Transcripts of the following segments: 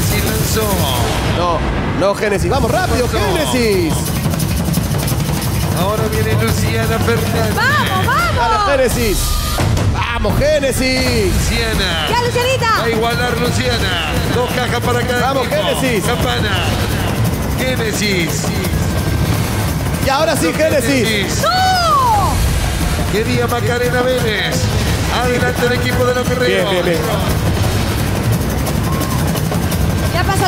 Génesis lanzó. No, Génesis. Vamos, rápido, Génesis. Ahora viene Luciana Fernández. ¡Vamos! ¡Dale, Génesis! ¡Vamos, Génesis! Luciana. ¡Ya, Lucianita! Va a igualar Luciana. Dos cajas para cada ¡vamos, equipo. Génesis! Campana. Génesis. Y ahora sí, Génesis. ¡No! Quería Macarena Vélez. Adelante el equipo de los guerreros. Bien, bien, bien.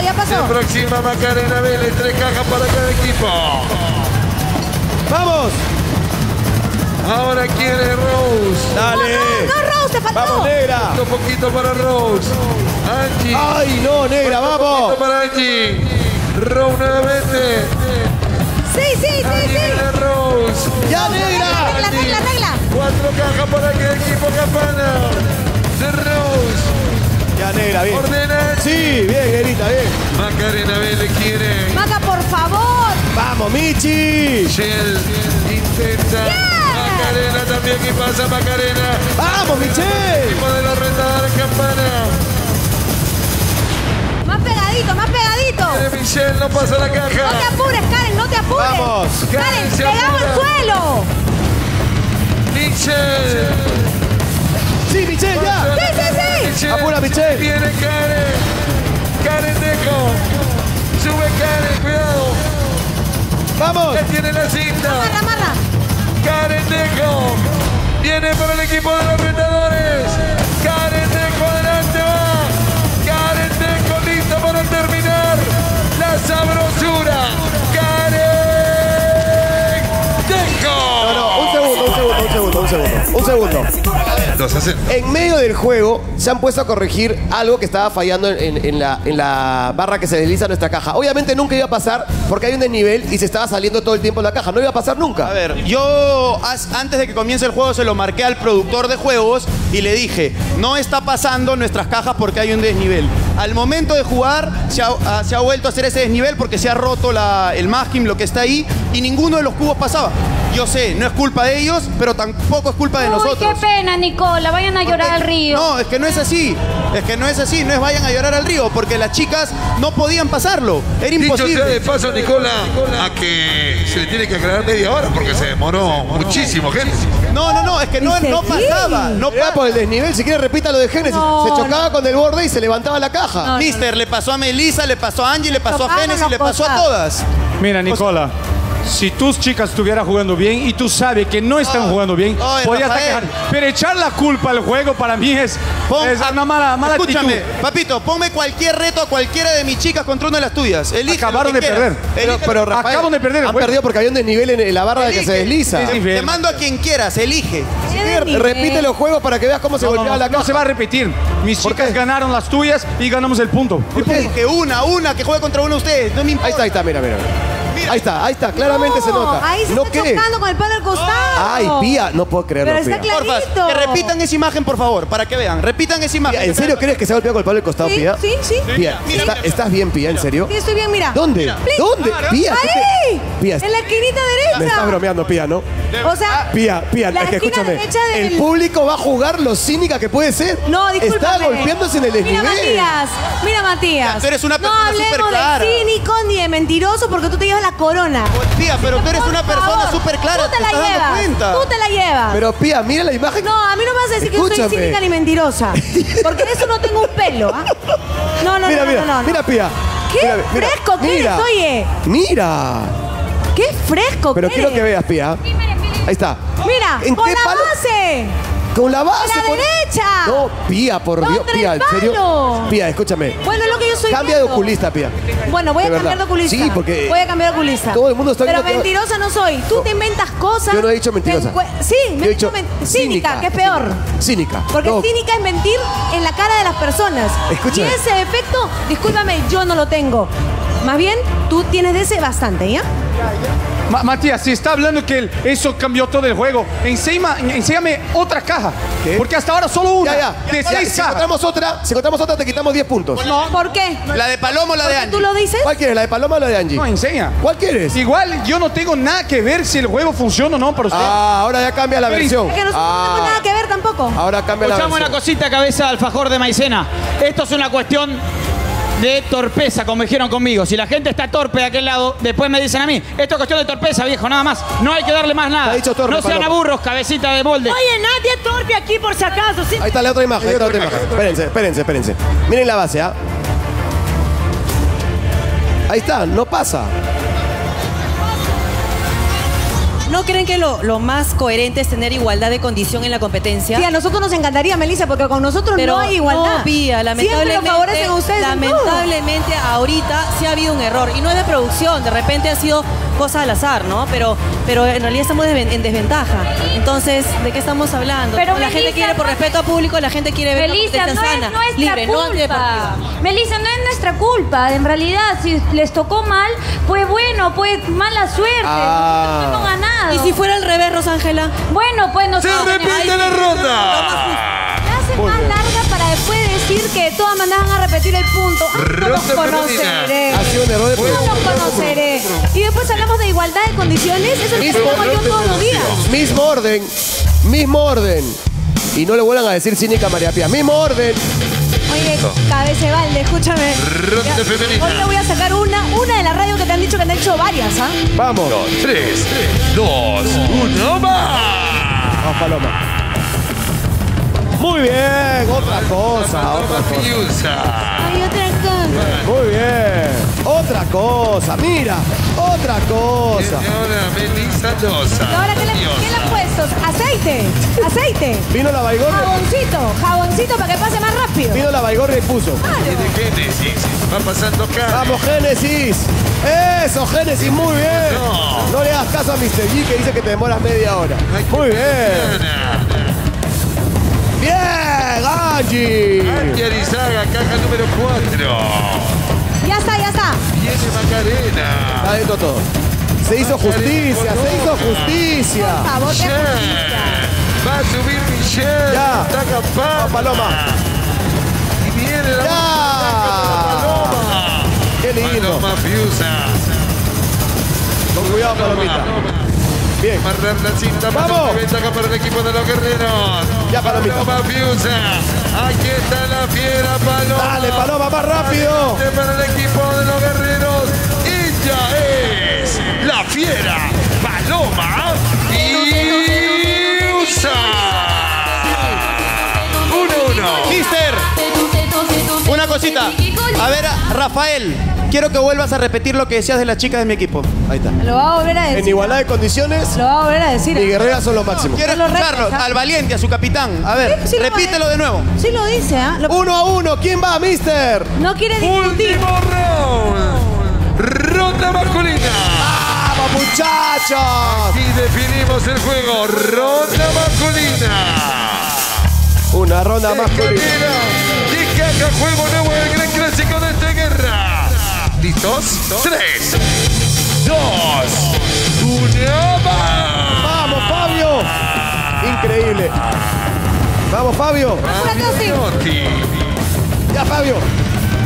Ya pasó. La próxima Macarena Vélez, tres cajas para cada equipo. ¡Vamos! Ahora quiere Rose. ¡Dale! ¡No, Rose, te faltó! ¡Vamos, negra! Un poquito para Rose. Angie. ¡Ay, no, negra, vamos! Un poquito para Angie. Rose nuevamente. Sí. Rose. ¡Ya, negra! ¡Regla! Cuatro cajas para cada equipo, Campana. De Rose. Negra, bien. ¿Ordena? Sí, bien, negrita, bien. Macarena Vélez quiere. Maca, por favor. Vamos, Michi. Michelle intenta. Yeah. Macarena también, ¿qué pasa, Macarena? Vamos, Michelle. Equipo de los retadores, Campana. Más pegadito. Michelle, no pasa la caja. No te apures, Karen, no te apures. Vamos. Karen, pegamos al suelo. Michelle. ¡Sí, Michelle, ya! ¡Sí! ¡Apura, Michelle! ¡Viene Karen! ¡Karen Deco! ¡Sube Karen, cuidado! ¡Vamos! ¡Ya tiene la cinta! ¡Amarra! ¡Karen Deco! ¡Viene para el equipo de los retadores! ¡Karen Deco, adelante va! ¡Karen Deco, lista para terminar! ¡La sabrosura! ¡Karen Deco! Un segundo. En medio del juego se han puesto a corregir algo que estaba fallando en la barra que se desliza nuestra caja. Obviamente nunca iba a pasar porque hay un desnivel y se estaba saliendo todo el tiempo la caja. No iba a pasar nunca. A ver, yo antes de que comience el juego se lo marqué al productor de juegos y le dije, no está pasando nuestras cajas porque hay un desnivel. Al momento de jugar se ha vuelto a hacer ese desnivel porque se ha roto el masking, lo que está ahí, y ninguno de los cubos pasaba. Yo sé, no es culpa de ellos, pero tampoco es culpa de nosotros. Qué pena, Nicola, vayan a llorar al río. No, es que no es así. No es vayan a llorar al río, porque las chicas no podían pasarlo. Era imposible. Dicho sea de paso, Nicola, a que se le tiene que aclarar media hora porque se demoró muchísimo, gente. No, es que no pasaba. No pasaba por el desnivel, si quiere repita lo de Génesis. No, se chocaba con el borde y se levantaba la caja. No. Le pasó a Melisa, le pasó a Angie, le pasó a Génesis, le pasó a todas. Mira, Nicola. Si tus chicas estuvieran jugando bien y tú sabes que no están jugando bien, podías atacar. Pero echar la culpa al juego para mí es una mala escúchame, actitud. Papito, ponme cualquier reto a cualquiera de mis chicas contra una de las tuyas. Elige. Acabaron de perder. Pero Rafael, acaban de perder. Han perdido porque había un desnivel en la barra de que se desliza. Te mando a quien quieras, elige. Repite los juegos para que veas cómo se golpeaba la caja. No se va a repetir. Mis chicas ganaron las tuyas y ganamos el punto. Porque una que juegue contra uno de ustedes. No me importa. Ahí está, mira. Ahí está, claramente se nota. Ahí se está chocando con el palo al costado. Ay, Pía, no puedo creerlo. Pero está clarito. Porfa, que repitan esa imagen, por favor, para que vean. Repitan esa imagen. ¿En serio crees que se ha golpeado con el palo al costado, Pía? Sí. Pía, ¿estás bien, Pía, en serio? Sí, estoy bien, mira. ¿Dónde? Pía. Ahí, en la esquinita derecha. Me estás bromeando, Pía, ¿no? O sea, Pía, es que escúchame. El público va a jugar lo cínica que puede ser. No, discúlpame. Está golpeándose en el desnivel. Mira, Matías. Tú eres una persona súper clara. No hablemos de cínico ni de mentiroso porque tú te llevas la corona. Pía, pero tú eres una persona súper clara, te estás dando cuenta. Tú te la llevas. Pero Pía, mira la imagen. No, a mí no me vas a decir que soy cínica ni mentirosa. Porque de eso no tengo un pelo. No. Mira, Pía. Qué fresco que eres, oye. Mira. Qué fresco que eres. Pero quiero que veas, Pía. Ahí está. Mira, con la base. ¡A la derecha! No, Pía, por Dios, Pía, en serio. Pía, escúchame. Bueno, es lo que yo soy. Cambia de oculista, Pía. Bueno, voy a cambiar de oculista. Sí, porque... Voy a cambiar de oculista. Todo el mundo está viendo... Pero mentirosa no soy. Tú te inventas cosas... Yo no he dicho mentirosa. Sí, me he dicho cínica, que es peor. Cínica. Porque cínica es mentir en la cara de las personas. Escúchame. Y ese efecto, discúlpame, yo no lo tengo. Más bien, tú tienes de ese bastante, ¿ya? Matías, si está hablando que eso cambió todo el juego, enséñame otra caja. ¿Qué? Porque hasta ahora solo una. De seis cajas. Si encontramos otra, te quitamos 10 puntos. No. ¿Por qué? ¿La de Paloma o la de Angie? ¿Tú lo dices? ¿Cuál quieres? ¿La de Paloma o la de Angie? No, enseña. ¿Cuál quieres? Igual yo no tengo nada que ver si el juego funciona o no para usted. Ahora ya cambia la versión. Es que nosotros no tenemos nada que ver tampoco. Ahora cambia la versión. Escuchamos una cosita, cabeza de alfajor de maicena. Esto es una cuestión de torpeza, como dijeron conmigo. Si la gente está torpe de aquel lado, después me dicen a mí, esto es cuestión de torpeza, viejo, nada más. No hay que darle más nada. Torpe, no sean Paloma. Aburros, cabecita de molde. Oye, nadie es torpe aquí por si acaso. ¿Sí? Ahí está la otra imagen, ahí está otra imagen. Espérense. Miren la base, ¿ah? Ahí está, no pasa. ¿No creen que lo más coherente es tener igualdad de condición en la competencia? Sí, a nosotros nos encantaría, Melisa, porque con nosotros pero no hay igualdad. No, Pía, lamentablemente ahorita sí ha habido un error. Y no es de producción, de repente ha sido cosa al azar, ¿no? Pero en realidad estamos en desventaja. Entonces, ¿de qué estamos hablando? Pero Melisa, la gente quiere, por respeto al público, la gente quiere ver Melisa, una competencia sana, libre, no antideportiva. Melisa, no es nuestra culpa. En realidad, si les tocó mal, pues bueno, pues mala suerte. Ah. No ganan. ¿Y si fuera al revés, Rosángela? Bueno, pues nosotros... ¡Se repite la ronda! La hacen más larga para después decir que de todas maneras van a repetir el punto. No los conoceré. No los conoceré. Y después hablamos de igualdad de condiciones. Eso es lo que hago yo todos los días. Mismo orden. Mismo orden. Y no le vuelvan a decir cínica a María Pía. Mismo orden. Oye, Cabecebalde, escúchame. Ronda femenina. Hoy te voy a sacar una de la radio que te han dicho que han hecho varias, ¿ah? Vamos. 3, 2, 1, ¡más! Vamos, Paloma. Muy bien. Otra cosa. Muy bien. Otra cosa, mira. Otra cosa. Ahora, Melisa Llosa. Ahora, ¿qué le han puesto? Aceite. Vino la baigorre. Jaboncito para que pase más rápido. Vino la baigorre y puso. De Génesis. Va pasando acá. Vamos, Génesis. Eso, Génesis, muy bien. No le das caso a Mr. G que dice que te demoras media hora. Muy bien. ¡Bien, Angie! Angie Arizaga, caja número 4. Ya está. Viene Macarena. Está dentro todo. Se hizo justicia. Por favor, Michelle. Va a subir Michelle. Ya. Está capaz. Paloma. Y viene la Paloma. Qué lindo. Paloma Fiuza. Con cuidado, Palomita. Bien. Marrar la cinta. Vamos. Ventaja para el equipo de los guerreros. Ya, Palomita. Paloma Fiuza. Aquí está la fiera, Paloma. Dale, Paloma, más rápido. Para el equipo de los guerreros. Ella es la fiera, Paloma Fiuza. 1-1. Mister, una cosita. A ver, Rafael. Quiero que vuelvas a repetir lo que decías de las chicas de mi equipo. Ahí está. Lo va a volver a decir. En igualdad de condiciones. Lo va a volver a decir. Mi guerrera son lo máximo. Quiero escucharlo. Al valiente, a su capitán. A ver, sí, repítelo de nuevo. Sí lo dice, ¿ah? 1-1. ¿Quién va, mister? No quiere discutir. Último round. Ronda masculina. ¡Vamos, muchachos! Y definimos el juego. Ronda masculina. Una ronda masculina. Y caja juego nuevo del gran clásico de esta guerra. ¿Listos? 3, 2, 1, ¡más! ¡Vamos, Fabio! Increíble. ¡Vamos, Fabio! ¡Ya, Fabio!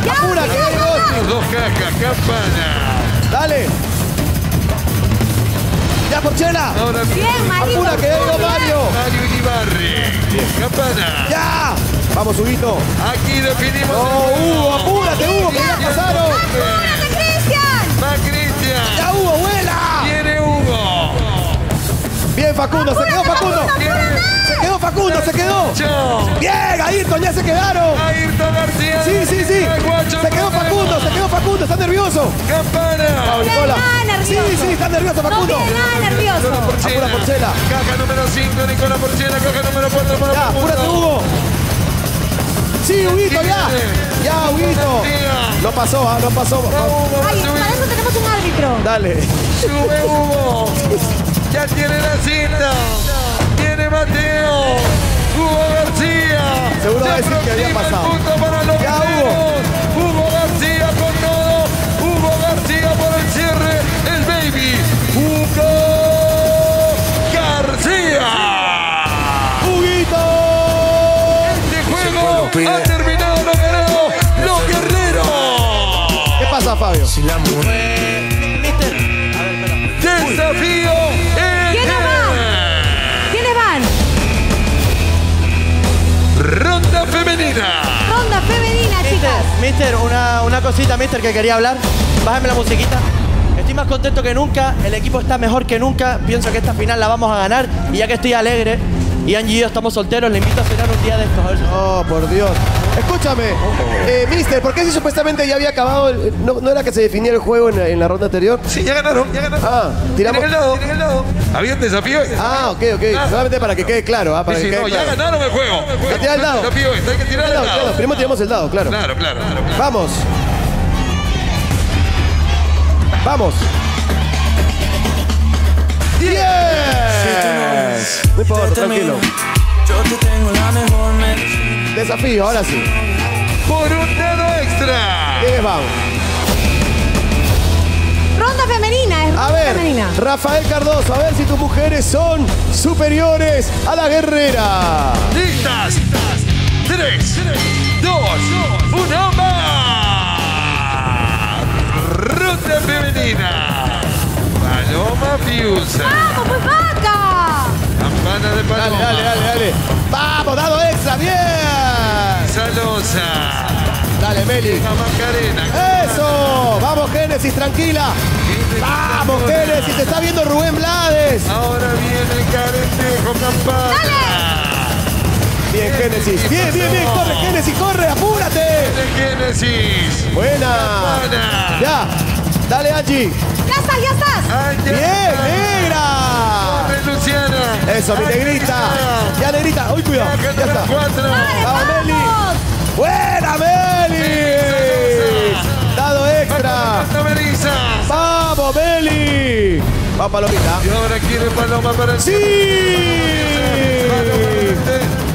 ¡Ya, apúrate! ¡Ya, 2 cajas, campana! ¡Dale! ¡Ya, Porcella! ¡Bien, Mario! ¡Apura, que vengo, Mario! ¡Mario Ibarre! ¡Bien, campana! ¡Ya! ¡Vamos, Huguito! ¡Aquí definimos! ¡No, Hugo! ¡Apúrate, Hugo! ¡Que ya pasaron! ¡Apúrate, Cristian! ¡Va, Cristian! ¡Ya, Hugo, vuela! ¡Viene Hugo! ¡Bien, Facundo! ¡Se quedó, Facundo! ¡Se quedó! ¡Bien, Ayrton! ¡Ya se quedaron! ¡Ayrton García! ¡Sí! ¡Se quedó Facundo! ¡Está nervioso! ¡Campana! ¡Sí! ¡Está nervioso, Facundo! ¡No tiene nada nervioso! ¡Apura, Porcella! ¡Caja número 5, Nicola Porcella! ¡Caja número 4 para Facundo! ¡Ya, apúrate, Hugo! Sí, Huguito, ya. Ya, Huguito. No pasó, no pasó. Ay, para eso tenemos un árbitro. Dale. Sube Hugo. Ya tiene la cinta. Tiene Mateo. Hugo García. Seguro va a decir que había pasado. Ya, Hugo. Hugo García con todo. Hugo García por el cierre. El baby. Hugo García. Ha terminado lo ganado, los guerreros. ¿Qué pasa, Fabio? Si la mujer. Desafío. ¿Quiénes van? Ronda femenina. Ronda femenina, chicas. Mister, una cosita, Mister, que quería hablar. Bájame la musiquita. Estoy más contento que nunca, el equipo está mejor que nunca. Pienso que esta final la vamos a ganar. Y ya que estoy alegre, y Angie y yo estamos solteros, le invito a cenar un día de estos. Oh, por Dios. Escúchame, Mister, ¿por qué si supuestamente ya había acabado? ¿No era que se definía el juego en la ronda anterior? Sí, ya ganaron, ya ganaron. Ah, tiramos. Tienen el lado. Había un desafío. Ah, ok, ok. Ah. Solamente para que quede claro. Ah, para sí, que quede claro. Ya ganaron el juego. Ya tirar el dado. Hay que tirar el dado. Claro, primero tiramos el dado, claro. Claro. Vamos. Vamos. 10. Yeah. Si no importa, tranquilo. Yo te tengo la mejor desafío, ahora sí. Por un dedo extra. ¿Qué vamos? Ronda femenina, es ronda femenina. Rafael Cardoso, a ver si tus mujeres son superiores a la guerrera. Listas. 3, 2, 1, ¡va! Ronda femenina. Paloma Fiuza. ¡Vamos, pues vaca! Campana de Paloma. Dale. ¡Vamos, dado extra! ¡Bien! Salosa. Dale, Meli. Macarena. ¡Eso! Vamos, Génesis, tranquila. Vamos, Génesis, te está viendo Rubén Blades. Ahora viene Karen Deco, campana. ¡Dale! Bien, Génesis. Bien. Corre, Génesis, corre, apúrate. Dale, Génesis. Buena. Campana. Ya. Dale, Angie. Ya estás. Ay, ya bien. Luciana. Eso, mi negrita. Ya, negrita. Uy, cuidado. Ya está. Vamos, Meli. ¡Buena, Meli! Dado extra. ¡Vamos, Meli! Va, Palomita. Y ahora quiere Paloma para el... ¡Sí!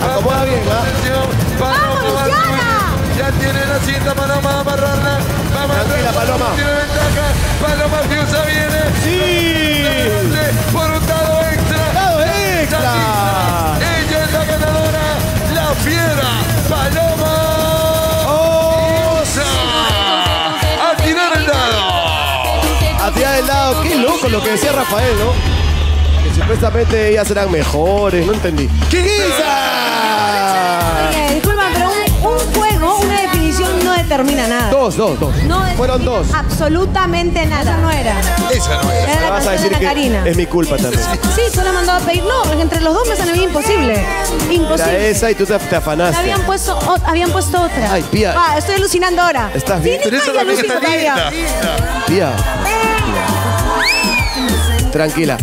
Acomoda bien, ¿ah? ¡Vamos, Luciana! Ya tiene la cinta, Paloma, amarrarla. Tranquila, Paloma. Tiene ventaja. Paloma Fiuza viene. ¡Sí! Por un dado extra. Ella es la ganadora, la fiera Paloma. ¡Oh! ¡A tirar el dado! A tirar el dado. Qué loco lo que decía Rafael, ¿no? Que supuestamente ellas serán mejores, no entendí. ¡Quizá! Oye, disculpa, pero un juego, una definición no determina nada. Dos. No fueron dos. Absolutamente nada. Esa no era. Era la vas a decir de que Karina. Es mi culpa también. Sí, tú la mandado a pedir. No, porque entre los dos me salió imposible. Imposible. Era esa y tú te afanaste. Habían puesto otra. Ay, Pía. Ah, estoy alucinando ahora. ¿Estás bien? Pero eso es lo que está linda. Pía. Tranquila.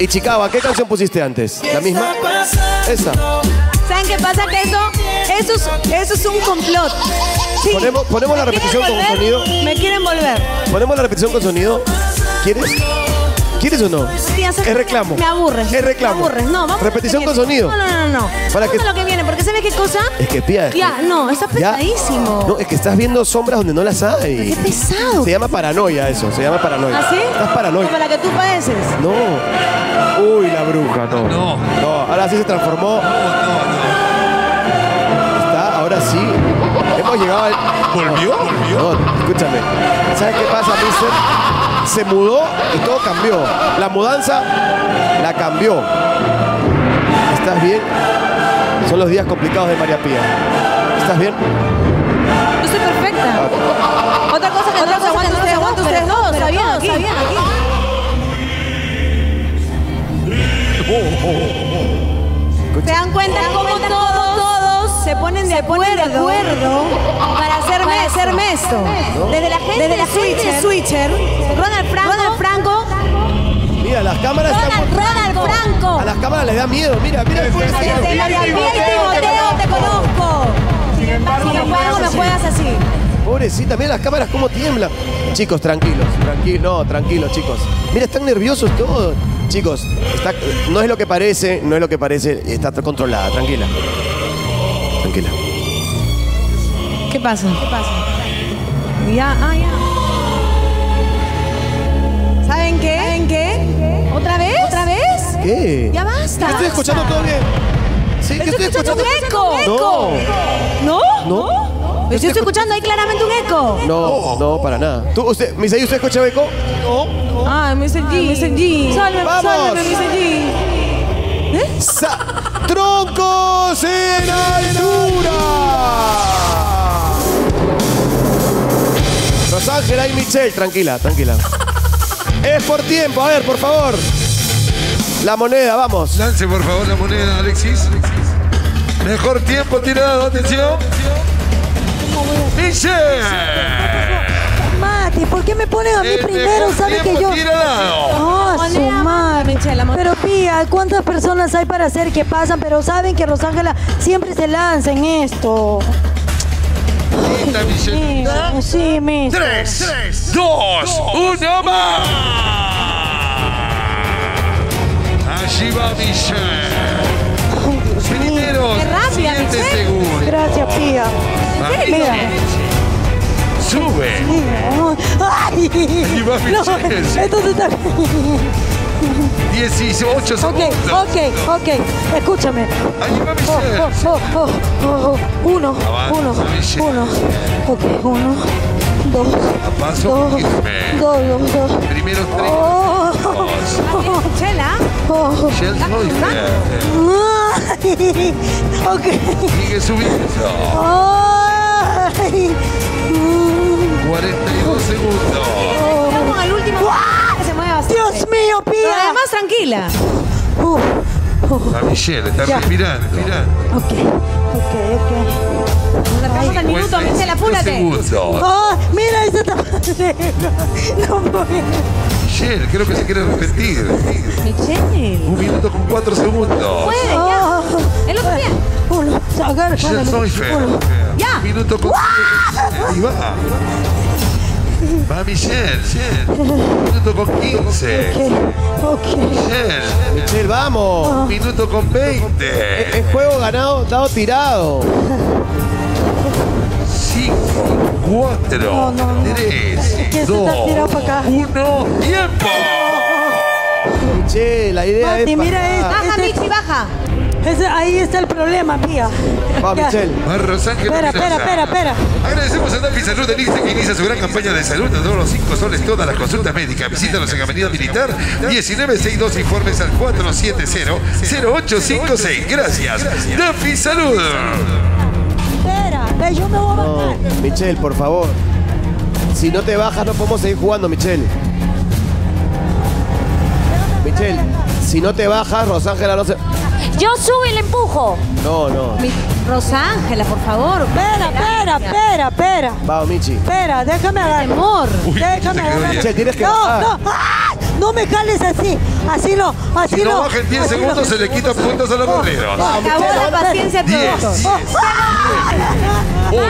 Y Chicago, ¿qué canción pusiste antes? ¿La misma? Esa. ¿Saben qué pasa? Que eso es un complot. Sí. ¿Ponemos la repetición con sonido? Me quieren volver. ¿Ponemos la repetición con sonido? ¿Quieres? ¿Quieres o no? Sí, es reclamo. Me aburres. Es reclamo. Me aburres. No, vamos. Repetición con sonido. No. Para que... lo que viene, porque ¿sabes qué cosa? Es que Pía. Ya, no, está pesadísimo. No, es que estás viendo sombras donde no las hay. Qué pesado. Se llama paranoia eso, se llama paranoia. ¿Ah, sí? Estás paranoia. Como la que tú padeces. No. Uy, la bruja, no. No, ahora sí se transformó. No. Está, ahora sí. Hemos llegado al... ¿Volvió? No, escúchame. ¿Sabes qué pasa, Mister? Se mudó y todo cambió. La mudanza la cambió. ¿Estás bien? Son los días complicados de María Pía. ¿Estás bien? Yo estoy perfecta. Ah. Otra cosa que no se aguanta ustedes dos. Está bien. ¿Se dan cuenta cómo todos se ponen de acuerdo para hacerme esto? ¿No? Desde la gente Switcher, Ronald Franco. Mira, las cámaras Ronald Franco. A las cámaras les da miedo, mira. Desde María Pía y Timoteo te conozco. Sin embargo, no juegas así. Pobrecita, mira las cámaras cómo tiemblan. Chicos, tranquilos, chicos. Mira, están nerviosos todos. Chicos, no es lo que parece, está controlada, tranquila. ¿Qué pasa? Ya. ¿Saben qué? ¿Otra vez? ¿Qué? Ya basta. Estoy escuchando todo bien. Sí, que estoy escuchando un eco. ¿No? Yo estoy escuchando ahí claramente un eco. No, para nada. ¿Usted escucha eco? No. Ah, Miss G. Sálvame, Miss G. ¡Troncos en altura! Vamos, Ángela y Michelle. Tranquila, tranquila. Es por tiempo. A ver, por favor. La moneda, vamos. Lance, por favor, la moneda, Alexis. Mejor tiempo tirado. Atención. Michelle. Mati, ¿por qué me ponen a mí primero? ¿Sabe que yo...? No, su madre. Pero Pía, ¿cuántas personas hay para hacer que pasan? Pero saben que Rosángela siempre se lanza en esto. Sí, Michelle. 3, 2, 1, ¡va! Allí va Michelle. Primeros 7 segundos. Gracias, Pía. Mira. Sube. Ay, y va Michelle. No, esto se está... 18 segundos. Ok. Escúchame. Ahí va Michelle. Uno, dos, dos. Primero 3. Michelle, sigue subiendo. 42 segundos. Estamos al último. Se mueve bastante. Dios mío, Pía. Pero además, tranquila. La Michelle está respirando. Ok. Nos acercamos al minuto, Michelle, apúrate. Mira, esa tapadera. No puedo. Michelle, creo que se quiere repetir. Michelle. 1 minuto con 4 segundos. Puede, ya. El otro día. Michelle, soy feo. Ya. 1 minuto con 5. Y va. Va Michelle, 1 minuto con 15. Ok. Michelle, vamos. 1 minuto con 20. El juego ganado, dado, tirado. 5, 4, 3, 2, 1, tiempo. Michelle, la idea es... Mira esto. Baja, Michi, baja. Ahí está el problema, Pía. Va, Michelle. Espera. Agradecemos a Daffy Salud que inicia su gran campaña de salud a todos los 5 soles todas las consultas médicas. Visítanos en Avenida Militar 1962. Informes al 470-0856. Gracias, Daffy Salud. Espera, yo me voy a bajar. No, Michelle, por favor. Si no te bajas, no podemos seguir jugando, Michelle. Michelle, si no te bajas, Rosángela no se... Yo subo y le empujo. No. Rosángela, por favor. Espera. Vamos, Michi. Espera, déjame agarrar. Amor. Déjame agarrar. Michelle, tienes que bajar. No. ¡Ah! No me cales así. Así no. Así no. Si no baja en 10 segundos, se le quitan puntos a los correros. Acabó la paciencia a todos. 10. 8.